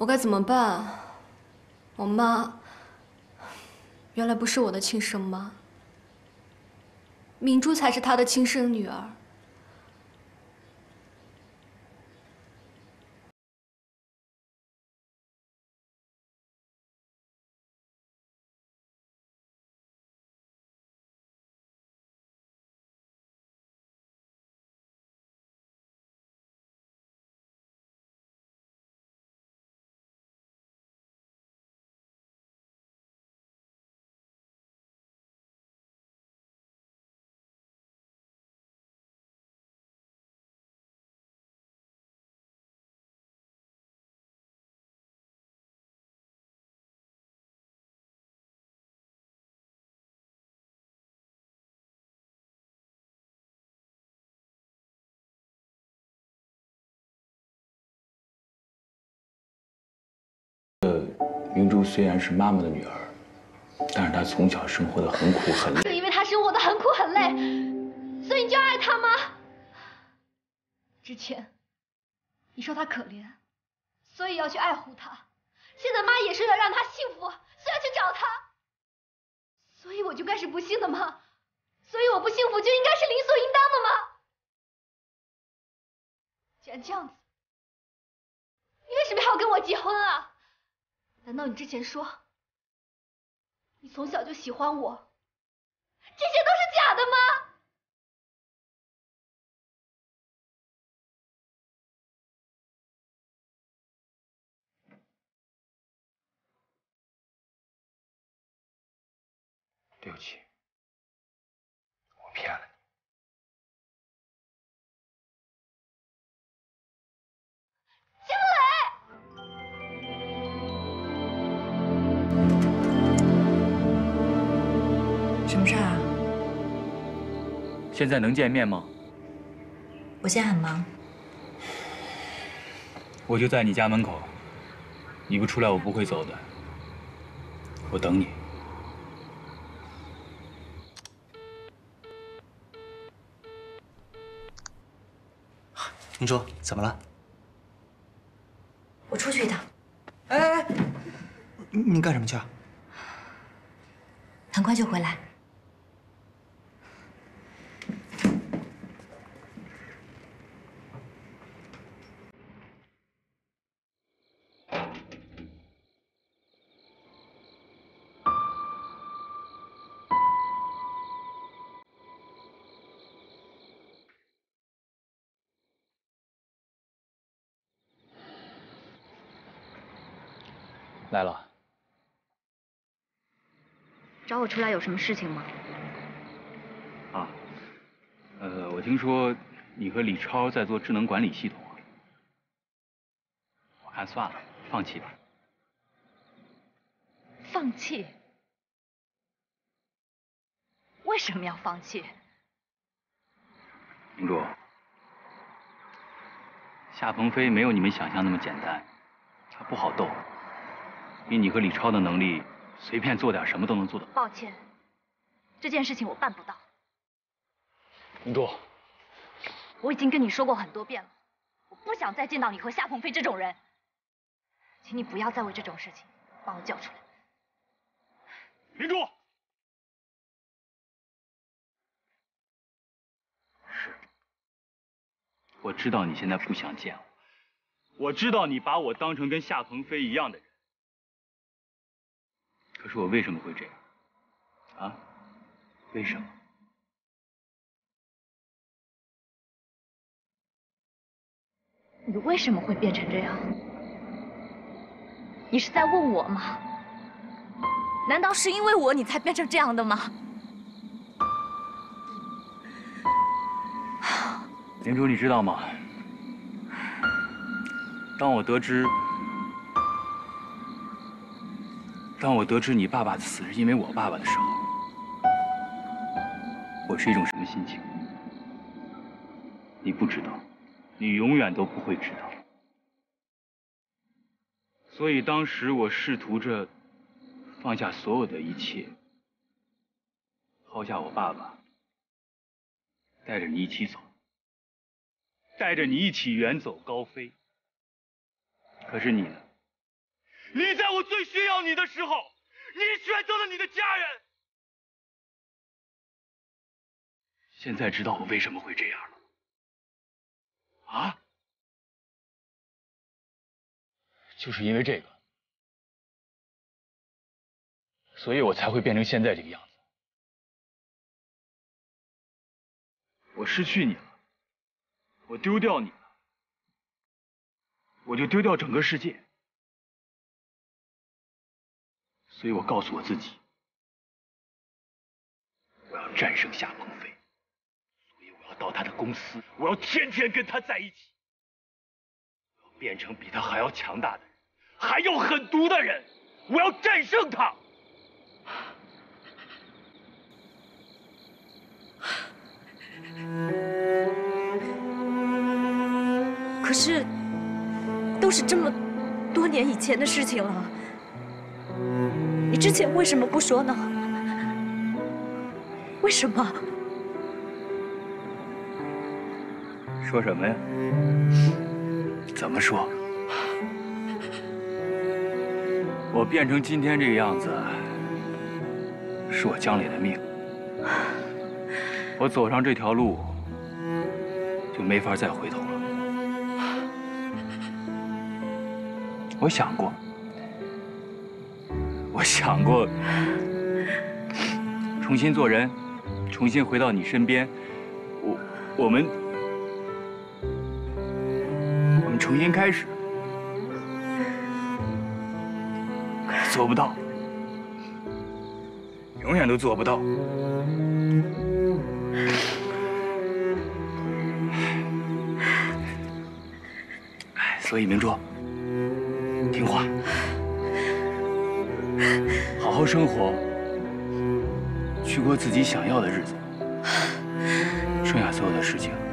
我该怎么办？我妈原来不是我的亲生妈，明珠才是她的亲生女儿。 明珠虽然是妈妈的女儿，但是她从小生活的很苦很累。就因为她生活的很苦很累，所以你就爱她吗？之前你说她可怜，所以要去爱护她。现在妈也是为了让她幸福，所以要去找她。所以我就该是不幸的吗？所以我不幸福就应该是理所应当的吗？既然这样子，你为什么还要跟我结婚啊？ 难道你之前说你从小就喜欢我，这些都是假的吗？对不起，我骗了你。江磊。 什么事啊？现在能见面吗？我现在很忙。我就在你家门口，你不出来我不会走的，我等你。明珠，怎么了？我出去一趟。哎哎哎，你干什么去啊？很快就回来。 来了，找我出来有什么事情吗？啊，我听说你和李超在做智能管理系统，我看算了，放弃吧。放弃？为什么要放弃？明珠，夏鹏飞没有你们想象那么简单，他不好斗。 以你和李超的能力，随便做点什么都能做到。抱歉，这件事情我办不到。明珠，我已经跟你说过很多遍了，我不想再见到你和夏鹏飞这种人，请你不要再为这种事情把我叫出来。明珠，是，我知道你现在不想见我，我知道你把我当成跟夏鹏飞一样的人。 可是我为什么会这样？啊？为什么？你为什么会变成这样？你是在问我吗？难道是因为我你才变成这样的吗？明珠，你知道吗？当我得知你爸爸的死是因为我爸爸的时候，我是一种什么心情？你不知道，你永远都不会知道。所以当时我试图着放下所有的一切，抛下我爸爸，带着你一起走，带着你一起远走高飞。可是你呢？你在我最需要你的时候，你选择了你的家人。现在知道我为什么会这样了吗？啊？就是因为这个，所以我才会变成现在这个样子。我失去你了，我丢掉你了，我就丢掉整个世界。 所以我告诉我自己，我要战胜夏鹏飞，所以我要到他的公司，我要天天跟他在一起，我要变成比他还要强大的人，还要狠毒的人，我要战胜他。可是，都是这么多年以前的事情了。 你之前为什么不说呢？为什么？说什么呀？怎么说？我变成今天这个样子，是我江磊的命。我走上这条路，就没法再回头了。我想过重新做人，重新回到你身边，我们重新开始，做不到，永远都做不到。所以明珠，听话。 好好生活，去过自己想要的日子，剩下所有的事情。